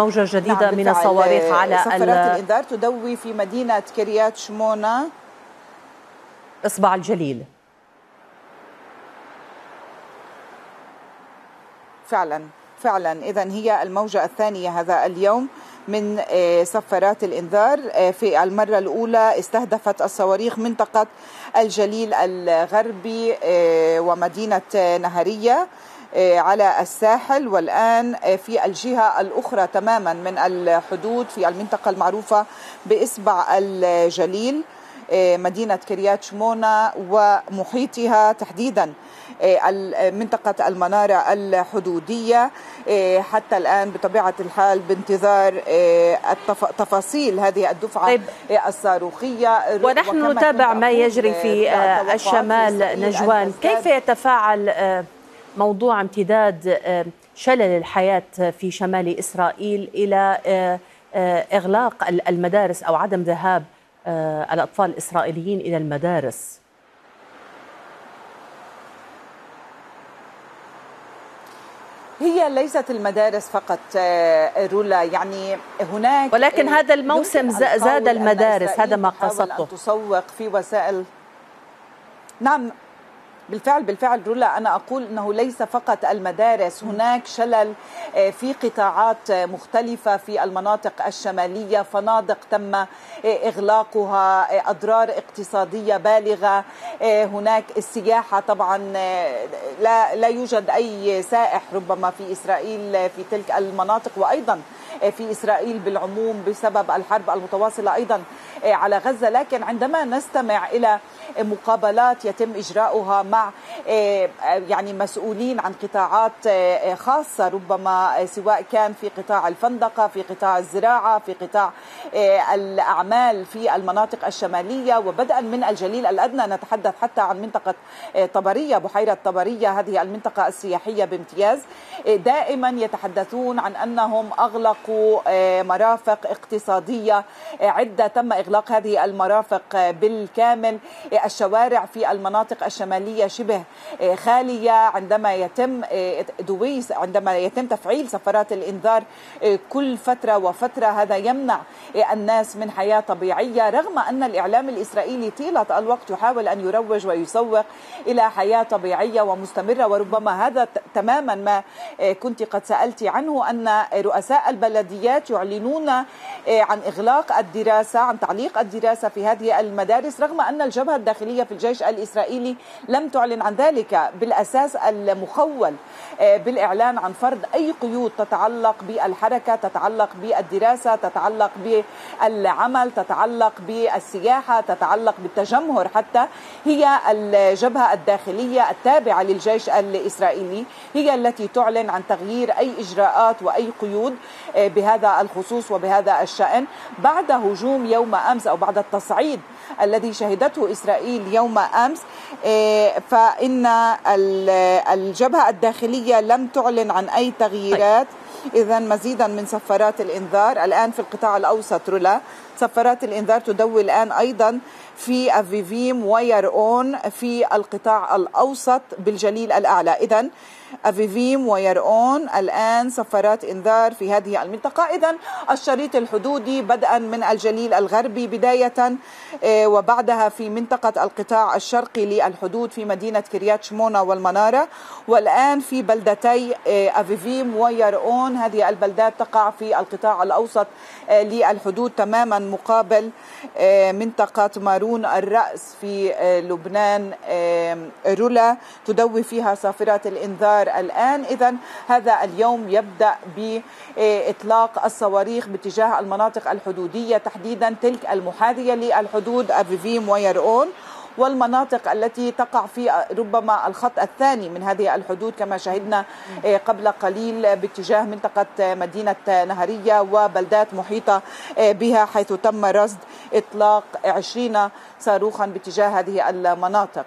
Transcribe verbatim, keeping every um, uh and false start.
موجة جديدة نعم من الصواريخ على صفارات الإنذار تدوي في مدينة كريات شمونة إصبع الجليل. فعلا فعلا إذا هي الموجة الثانية هذا اليوم من صفارات الإنذار. في المرة الأولى استهدفت الصواريخ منطقة الجليل الغربي ومدينة نهرية على الساحل، والآن في الجهة الأخرى تماما من الحدود في المنطقة المعروفة بإصبع الجليل مدينة كريات شمونة ومحيطها تحديدا منطقة المنارة الحدودية. حتى الآن بطبيعة الحال بانتظار تفاصيل هذه الدفعة طيب. الصاروخية، ونحن نتابع ما يجري في الشمال. نجوان، كيف يتفاعل موضوع امتداد شلل الحياة في شمال إسرائيل إلى إغلاق المدارس أو عدم ذهاب الأطفال الإسرائيليين إلى المدارس؟ هي ليست المدارس فقط رولا، يعني هناك، ولكن هذا الموسم زاد المدارس، هذا ما قصدته. تسوق في وسائل نعم بالفعل بالفعل رولا، أنا أقول أنه ليس فقط المدارس، هناك شلل في قطاعات مختلفة في المناطق الشمالية، فنادق تم إغلاقها، أضرار اقتصادية بالغة، هناك السياحة طبعا لا, لا يوجد أي سائح ربما في إسرائيل في تلك المناطق، وأيضا في إسرائيل بالعموم بسبب الحرب المتواصلة أيضا على غزة. لكن عندما نستمع إلى مقابلات يتم إجراؤها مع يعني مسؤولين عن قطاعات خاصة ربما، سواء كان في قطاع الفندقة، في قطاع الزراعة، في قطاع الأعمال في المناطق الشمالية، وبدءا من الجليل الأدنى، نتحدث حتى عن منطقة طبرية، بحيرة طبرية، هذه المنطقة السياحية بامتياز، دائما يتحدثون عن أنهم أغلقوا مرافق اقتصادية عدة، تم إغلاق هذه المرافق بالكامل. الشوارع في المناطق الشمالية شبه خالية عندما يتم دوي عندما يتم تفعيل صفارات الإنذار كل فترة وفترة، هذا يمنع الناس من حياة طبيعية، رغم أن الإعلام الإسرائيلي طيلة الوقت يحاول أن يروج ويسوق إلى حياة طبيعية ومستمرة. وربما هذا تماما ما كنت قد سألت عنه، أن رؤساء البلديات يعلنون عن إغلاق الدراسة، عن تعليق الدراسة في هذه المدارس، رغم أن الجبهة الداخلية في الجيش الإسرائيلي لم تعلن عن ذلك. بالأساس المخول بالإعلان عن فرض أي قيود تتعلق بالحركة، تتعلق بالدراسة، تتعلق بالعمل، تتعلق بالسياحة، تتعلق بالتجمهر حتى، هي الجبهة الداخلية التابعة للجيش الإسرائيلي هي التي تعلن عن تغيير أي إجراءات وأي قيود بهذا الخصوص وبهذا الشأن. بعد هجوم يوم أمس أو بعد التصعيد الذي شهدته إسرائيل يوم أمس، فإن الجبهة الداخلية لم تعلن عن أي تغييرات. إذا مزيدا من صفارات الإنذار الآن في القطاع الأوسط رولا. صفارات الإنذار تدوي الآن أيضا في أفيفيم ويرؤون في القطاع الأوسط بالجليل الأعلى. إذا أفيفيم ويرؤون الآن صفارات إنذار في هذه المنطقة. إذا الشريط الحدودي بدءا من الجليل الغربي بداية، وبعدها في منطقة القطاع الشرقي للحدود في مدينة كريات شمونة والمنارة، والآن في بلدتي أفيفيم ويرؤون. هذه البلدات تقع في القطاع الأوسط للحدود تماما مقابل منطقة مارون الرأس في لبنان رولا، تدوي فيها صافرات الإنذار الآن. إذن هذا اليوم يبدأ بإطلاق الصواريخ باتجاه المناطق الحدودية، تحديدا تلك المحاذية للحدود أفيفيم ويرؤون، والمناطق التي تقع في ربما الخط الثاني من هذه الحدود، كما شاهدنا قبل قليل باتجاه منطقة مدينة نهرية وبلدات محيطة بها، حيث تم رصد إطلاق عشرين صاروخا باتجاه هذه المناطق.